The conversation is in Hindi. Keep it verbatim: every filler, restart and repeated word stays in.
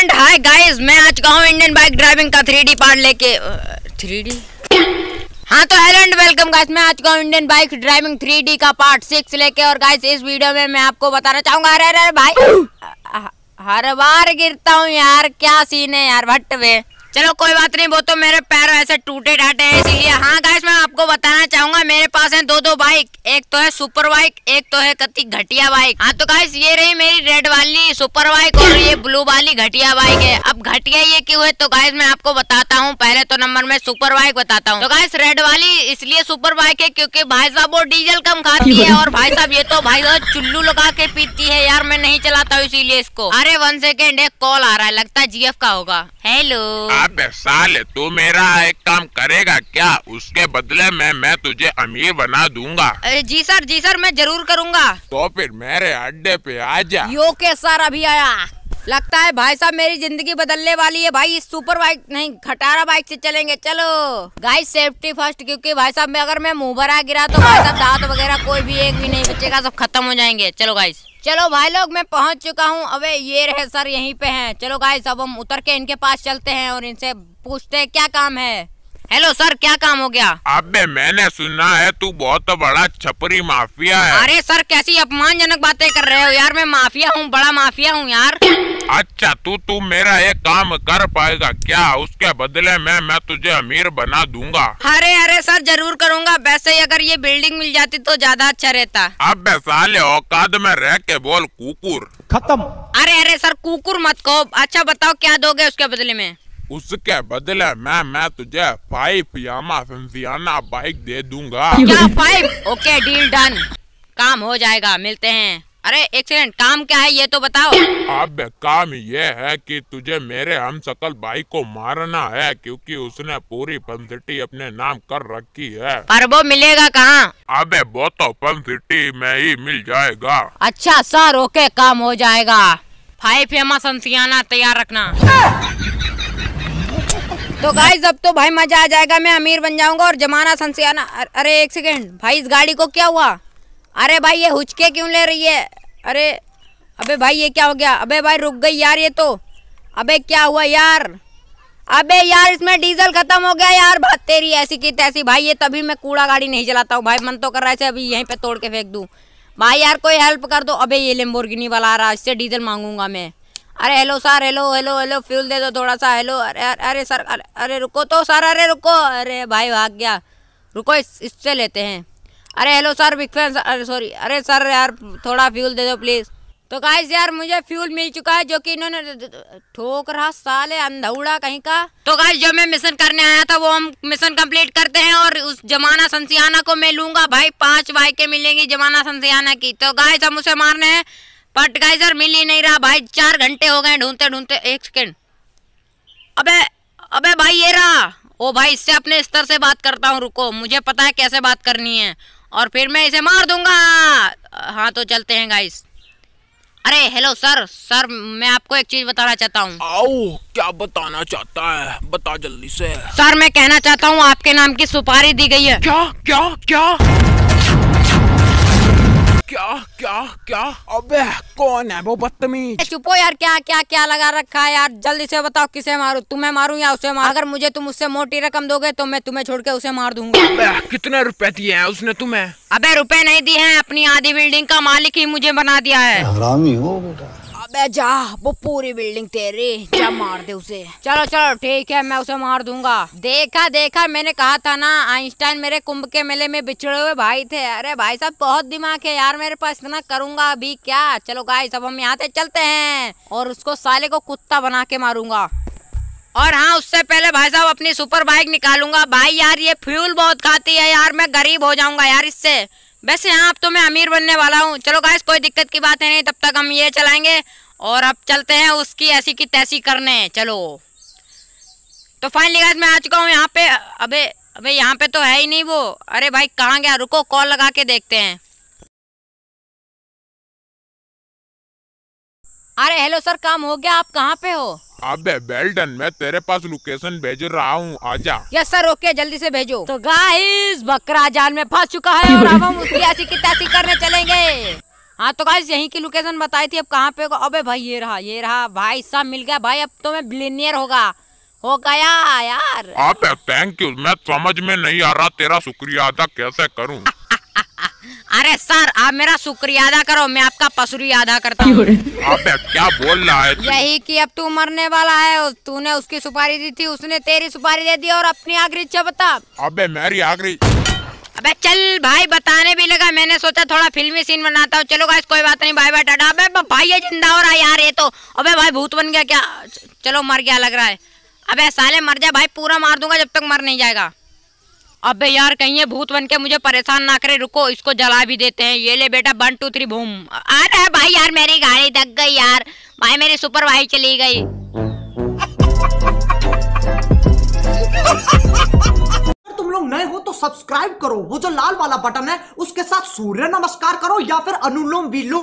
एंड हाय गाइस, मैं आज गाँव इंडियन बाइक ड्राइविंग का थ्री डी पार्ट लेके थ्री डी हाँ तो हेलो एंड वेलकम गाइस, मैं आज गाँव Indian bike driving three D का पार्ट सिक्स लेके। और गाइस इस वीडियो में मैं आपको बताना चाहूंगा, अरे अरे भाई हर बार गिरता हूँ यार, क्या सीन है यार भट्ट में। चलो कोई बात नहीं, वो तो मेरे पैरों ऐसे टूटे टाटे हैं इसीलिए। हाँ गाइस, मैं आपको बताना चाहूंगा मेरे पास है दो दो बाइक, एक तो है सुपर बाइक, एक तो है कति घटिया बाइक। हाँ तो गाइस ये रही मेरी रेड वाली सुपर बाइक और ये ब्लू वाली घटिया बाइक है। अब घटिया ये क्यों है तो गाइस मैं आपको बताता हूँ। पहले तो नंबर में सुपर बाइक बताता हूँ। तो गाइस रेड वाली इसलिए सुपर बाइक है क्योंकि भाई साहब वो डीजल कम खाती है और भाई साहब ये तो भाई साहब चुल्लू लगा के पीती है यार, मैं नहीं चलाता हूँ इसीलिए इसको। अरे वन सेकेंड, एक कॉल आ रहा है, लगता है जीएफ का होगा। हेलो अबे साले, तू मेरा एक काम करेगा क्या? उसके बदले में मैं तुझे अमीर बना दूंगा। जी सर, जी सर मैं जरूर करूंगा। तो फिर मेरे अड्डे पे आजा। यो के सर अभी आया। लगता है भाई साहब मेरी जिंदगी बदलने वाली है भाई, इस सुपर बाइक नहीं खटारा बाइक से चलेंगे। चलो गाइस सेफ्टी फर्स्ट, क्योंकि भाई साहब मैं अगर मैं मुँह भरा गिरा तो भाई साहब दांत वगैरह कोई भी एक भी नहीं बचेगा, सब खत्म हो जाएंगे। चलो गाइस, चलो भाई लोग मैं पहुंच चुका हूं। अबे ये रहे सर, यहीं पे हैं। चलो गाइस अब हम उतर के इनके पास चलते हैं और इनसे पूछते हैं क्या काम है। हेलो सर, क्या काम हो गया? अबे मैंने सुना है तू बहुत बड़ा छपरी माफिया है। अरे सर कैसी अपमानजनक बातें कर रहे हो यार, मैं माफिया हूँ, बड़ा माफिया हूँ यार। अच्छा तू तू मेरा एक काम कर पाएगा क्या? उसके बदले में मैं तुझे अमीर बना दूंगा। अरे अरे सर जरूर करूंगा, वैसे ही अगर ये बिल्डिंग मिल जाती तो ज्यादा अच्छा रहता। अबे साले औकात में रह के बोल कुकुर, खत्म। अरे अरे सर कुकुर मत कहो। अच्छा बताओ क्या दोगे उसके बदले में? उसके बदले मैं मैं तुझे फाइव पियामा फंसियाना बाइक दे दूंगा। क्या फाइव? ओके डील डन, काम हो जाएगा, मिलते हैं। अरे एक सेकंड, काम क्या है ये तो बताओ। अब काम ये है कि तुझे मेरे हमशक्ल भाई को मारना है क्योंकि उसने पूरी पंसिटी अपने नाम कर रखी है। पर वो मिलेगा कहाँ? अबे वो तो पंसिटी में ही मिल जाएगा। अच्छा सर ओके, काम हो जाएगा। भाई फेमा संसियाना तैयार रखना। तो गाइस अब तो भाई मजा आ जाएगा, मैं अमीर बन जाऊंगा और जमाना संसियाना। अरे एक सेकेंड भाई, इस गाड़ी को क्या हुआ? अरे भाई ये हुचके क्यों ले रही है? अरे अबे भाई ये क्या हो गया? अबे भाई रुक गई यार ये तो। अबे क्या हुआ यार? अबे यार इसमें डीजल खत्म हो गया यार, बात तेरी ऐसी की तैसी। भाई ये तभी मैं कूड़ा गाड़ी नहीं चलाता हूँ भाई, मन तो कर रहा है इसे अभी यहीं पे तोड़ के फेंक दूँ। भाई यार कोई हेल्प कर दो। अबे ये लैम्बोर्गिनी वाला आ रहा, इससे डीजल मांगूंगा मैं। अरे hello sir, hello hello hello fuel दे दो थोड़ा सा। हेलो अरे अरे सर, अरे रुको तो सर, अरे रुको। अरे भाई भाग गया, रुको इससे लेते हैं। अरे हेलो सर बिग फैन, अरे सॉरी, अरे सर यार थोड़ा फ्यूल दे दो प्लीज़। तो गाइस यार मुझे फ्यूल मिल चुका है जो कि इन्होंने ठोक रहा साले अंधौड़ा कहीं का। तो गाइस जो मैं मिशन करने आया था वो हम मिशन कंप्लीट करते हैं और उस जमाना संसियाना को मैं लूंगा भाई। पांच बाइकें मिलेंगी जमाना संसियाना की। तो गाइस हम उसे मारने हैं बट गाइस यार मिल ही नहीं रहा भाई, चार घंटे हो गए ढूंढते ढूंढते। एक सेकेंड, अबे अबे भाई ये रहा। ओ भाई इससे अपने स्तर से बात करता हूँ, रुको मुझे पता है कैसे बात करनी है और फिर मैं इसे मार दूंगा। हाँ तो चलते हैं गाइस। अरे हेलो सर, सर मैं आपको एक चीज बताना चाहता हूँ। आओ क्या बताना चाहता है, बता जल्दी से। सर मैं कहना चाहता हूँ आपके नाम की सुपारी दी गई है। क्या क्या क्या क्या क्या क्या? अबे कौन है वो बदतमीज? चुपो यार, क्या क्या क्या लगा रखा है यार, जल्दी से बताओ किसे मारूं, तुम्हें मारूं या उसे मारूं? अगर मुझे तुम उससे मोटी रकम दोगे तो मैं तुम्हें छोड़ के उसे मार दूंगा। अबे कितने रुपए दिए हैं उसने तुम्हें? अबे रुपए नहीं दिए हैं, अपनी आधी बिल्डिंग का मालिक ही मुझे बना दिया है। हरामी हो बेटा। अबे जा, वो पूरी बिल्डिंग तेरी, जा मार दे उसे। चलो चलो ठीक है, मैं उसे मार दूंगा। देखा देखा, मैंने कहा था ना आइंस्टाइन मेरे कुंभ के मेले में बिछड़े हुए भाई थे। अरे भाई साहब बहुत दिमाग है यार मेरे पास, इतना करूंगा अभी क्या। चलो गाइस अब हम यहाँ से चलते हैं और उसको साले को कुत्ता बना के मारूंगा। और हाँ उससे पहले भाई साहब अपनी सुपर बाइक निकालूंगा। भाई यार ये फ्यूल बहुत खाती है यार, मैं गरीब हो जाऊंगा यार इससे। वैसे हाँ अब तो मैं अमीर बनने वाला हूँ। चलो गाइस कोई दिक्कत की बात है नहीं, तब तक हम ये चलाएंगे और अब चलते हैं उसकी ऐसी की तैसी करने। चलो तो फाइनली गाइस मैं आ चुका हूँ यहाँ पे। अबे अबे यहाँ पे तो है ही नहीं वो। अरे भाई कहाँ गया? रुको कॉल लगा के देखते हैं। अरे हेलो सर, काम हो गया, आप कहाँ पे हो? अबे बेल्टन मैं तेरे पास लोकेशन भेज रहा हूँ, आजा। यस सर ओके, जल्दी से भेजो। तो गाइस बकरा जाल में फंस चुका है और अब हम उसकी ऐसी की तैसी करने चलेंगे। हाँ तो गाइस यहीं की लोकेशन बताई थी, अब कहाँ पे होगा। अबे भाई ये रहा ये रहा भाई, सब मिल गया भाई, अब तो मैं बिलियनियर होगा हो गया यार। आप थैंक यू, मैं समझ में नहीं आ रहा तेरा शुक्रिया अदा कैसे करूँ। अरे सर आप मेरा शुक्रिया अदा करो, मैं आपका पसुरी अदा करता हूँ। अबे क्या बोल रहा है। यही कि अब तू मरने वाला है, तूने उसकी सुपारी दी थी, उसने तेरी सुपारी दे दी, और अपनी आखिरी इच्छा बता। अबे मेरी आखिरी, अबे चल भाई बताने भी लगा, मैंने सोचा थोड़ा फिल्मी सीन बनाता हूँ। चलो गाइस कोई बात नहीं, बाय बाय टाटा। अबे भाई ये जिंदा हो रहा है यार ये तो। अबे भाई भूत बन गया क्या, चलो मर गया लग रहा है। अबे साले मर जा भाई, पूरा मार दूंगा जब तक मर नहीं जाएगा। अबे यार कहीं ये भूत बनके मुझे परेशान ना करे, रुको इसको जला भी देते हैं। ये ले बेटा वन टू थ्री बूम। अरे भाई यार मेरी गाड़ी दग गई यार, भाई मेरी सुपर भाई चली गई। अगर तुम लोग नए हो तो सब्सक्राइब करो, वो जो लाल वाला बटन है उसके साथ सूर्य नमस्कार करो या फिर अनुलोम विलोम।